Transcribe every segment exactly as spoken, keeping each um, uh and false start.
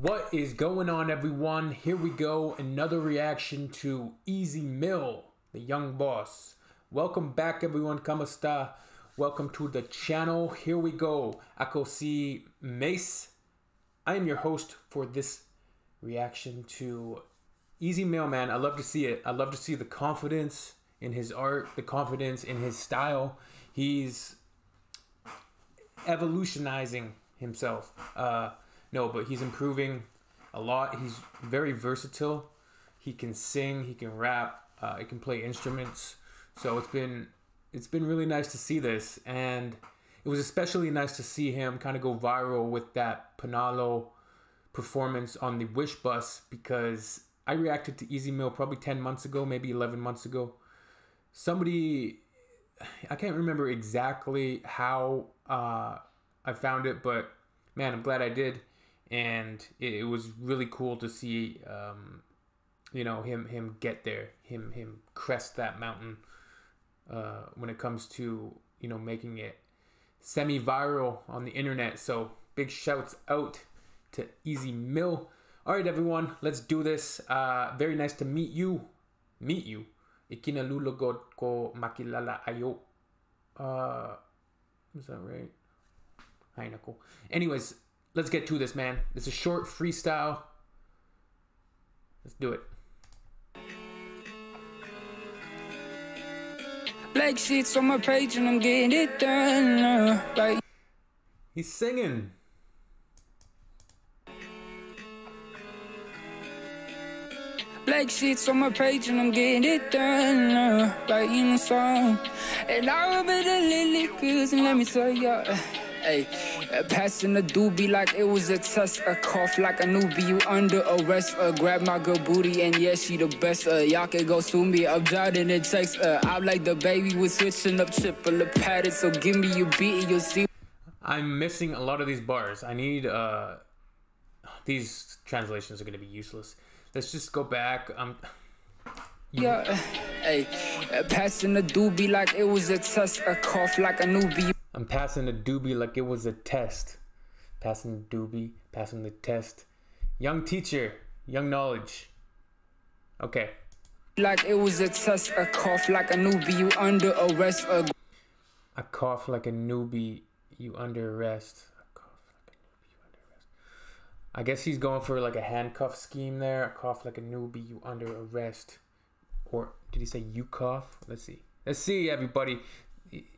What is going on, everyone? Here we go, another reaction to Ez Mil, the young boss. Welcome back, everyone. Como esta? Welcome to the channel. Here we go. Ako si Mace. I am your host for this reaction to Ez Mil, man. I love to see it. I love to see the confidence in his art, the confidence in his style. He's evolutionizing himself. Uh, no, but he's improving a lot. He's very versatile. He can sing, he can rap, uh, he can play instruments. So it's been it's been really nice to see this, and it was especially nice to see him kind of go viral with that Panalo performance on the Wish Bus, because I reacted to Ez Mil probably ten months ago, maybe eleven months ago. Somebody, I can't remember exactly how uh, I found it, but man, I'm glad I did. And it, it was really cool to see, um, you know, him him get there, him him crest that mountain uh, when it comes to, you know, making it semi-viral on the internet. So big shouts out to Ez Mil. All right, everyone, let's do this. Uh, very nice to meet you, meet you. Ikinalulugod ko makilala ayo. Uh, is that right? Hi, Nicole. Anyways. Let's get to this, man. It's a short freestyle. Let's do it. Black sheets on my page and I'm getting it done. Like he's singing. Black sheets on my page and I'm getting it done. Like in a song. And I'll be the lily cause and let me tell ya. Ay, passing a doobie like it was a test. A cough like a newbie, you under arrest. uh, Grab my girl booty and yeah, she the best. uh, Y'all can go sue me, I'm drowning in text. uh, I'm like the baby, we're switching up. Triple padded, so give me your beat and you'll see. I'm missing a lot of these bars. I need, uh... these translations are gonna be useless. Let's just go back. Um... Yeah, ay, passing a doobie like it was a test. A cough like a newbie. I'm passing the doobie like it was a test. Passing the doobie, passing the test. Young teacher, young knowledge. Okay. Like it was a test, a cough like a newbie, you under arrest. A, a cough like a newbie, you under arrest. A cough like a newbie, you under arrest. I guess he's going for like a handcuff scheme there. A cough like a newbie, you under arrest. Or did he say you cough? Let's see. Let's see, everybody.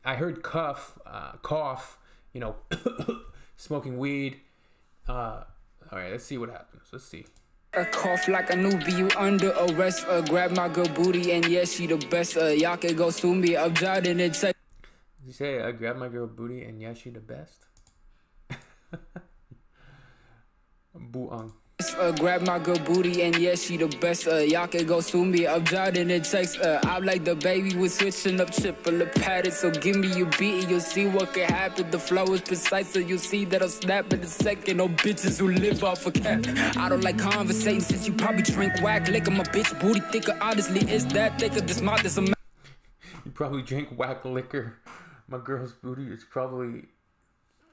I heard cuff, uh, cough, you know, smoking weed. Uh, all right, let's see what happens. Let's see. A cough like a newbie, you under arrest. Uh, grab my girl booty and yeah, she the best. Uh, y'all can go sue me, I'm drowning in sex. Did you say, I uh, grab my girl booty and yeah, she the best? Boo-ang. Uh, grab my girl booty and yeah, she the best. uh, Y'all can go sue me, I'm drowning in text. uh, I'm like the baby, we're switching up. Triple padded, so give me your beat and you'll see what can happen. The flow is precise, so you'll see that I'll snap in a second. Oh, bitches who live off a cap. I don't like conversating since you probably drink whack liquor. My bitch booty thicker, honestly, it's that thicker. This mouth is a ma- You probably drink whack liquor. My girl's booty is probably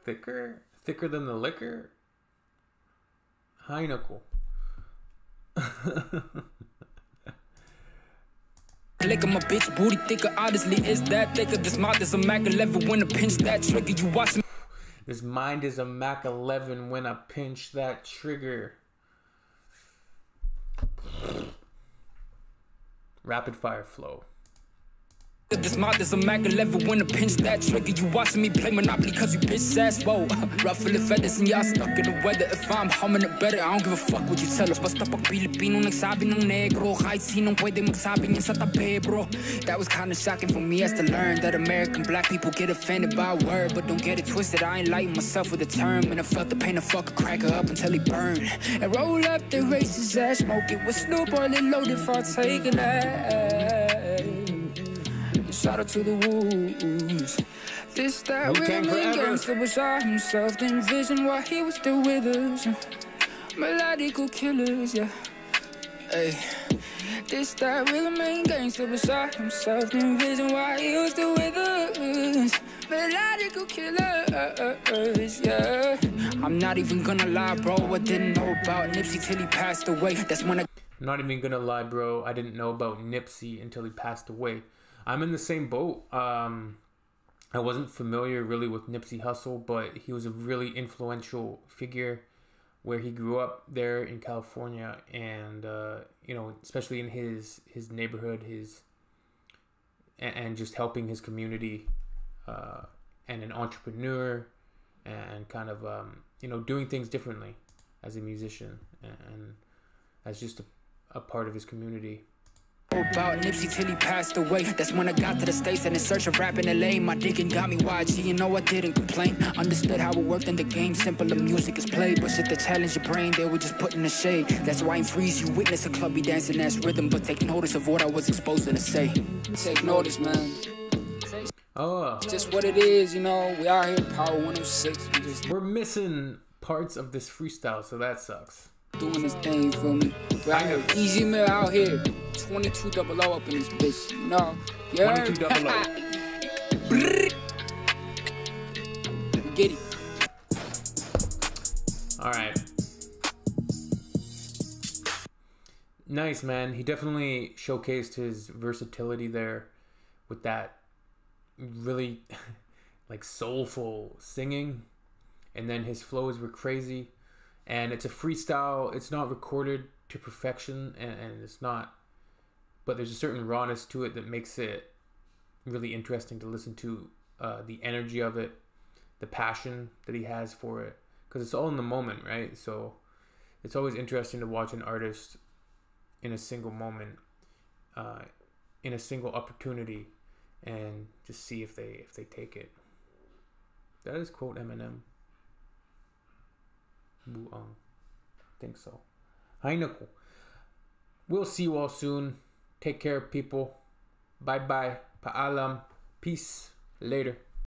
thicker? Thicker than the liquor? High knuckle. Lick my bitch booty thicker, honestly, is that thicker. This mind is a Mac eleven when I pinch that trigger. You watch me. This mind is a Mac eleven when I pinch that trigger. Rapid fire flow. This mouth is a Mac eleven when I pinch that trigger. You watching me play Monopoly cause you bitch ass. Whoa, ruffle the feathers and y'all stuck in the weather. If I'm humming it better, I don't give a fuck what you tell us. Basta pag Pilipino nagsabi ng negro, kahit sinong pwede magsabi niyan sa tabi, bro. That was kinda shocking for me as to learn that American black people get offended by a word. But don't get it twisted, I ain't lighting myself with a term. And I felt the pain of fuck a cracker up until he burned. And roll up the racist ass, smoke it with Snoop oil and loaded for taking ass. Shout out to the wolves. This that rambling gangster was all himself. Didn't vision while he was still with us. Melodical killers, yeah. Hey. This that real main gangster beside himself. The reason why he was the withers. Melodical killers, yeah. I'm not even gonna lie, bro, I didn't know about Nipsey till he passed away. That's when I... I'm not even gonna lie, bro, I didn't know about Nipsey until he passed away. I'm in the same boat. Um, I wasn't familiar really with Nipsey Hussle, but he was a really influential figure where he grew up there in California, and uh, you know, especially in his his neighborhood, his and, and just helping his community, uh, and an entrepreneur, and kind of um, you know, doing things differently as a musician and, and as just a, a part of his community. About Nipsey till he passed away. That's when I got to the States and in search of rap in L A. My digging got me Y G, you know I didn't complain. Understood how it worked in the game, simple the music is played. But shit to challenge your brain, they were just put in the shade. That's why in Freeze you witness a clubby dancing ass rhythm. But take notice of what I was exposed to say. Take notice, man. Oh. It's just what it is, you know. We out here, Power one oh six. We just... We're missing parts of this freestyle, so that sucks. Doing this thing, you feel me? Right here, Easy Mil out here. twenty-two double O up in this bitch. You know? Yeah. twenty-two double O. Get it. Alright. Nice, man. He definitely showcased his versatility there with that really like soulful singing. And then his flows were crazy. And it's a freestyle. It's not recorded to perfection, and, and it's not, but there's a certain rawness to it that makes it really interesting to listen to. Uh, the energy of it, the passion that he has for it, because it's all in the moment, right? So it's always interesting to watch an artist in a single moment, uh, in a single opportunity, and just see if they if they take it. That is quote Eminem. Um, think so. Hi, Nicole. We'll see you all soon. Take care, people. Bye bye. Pa'alam. Peace. Later.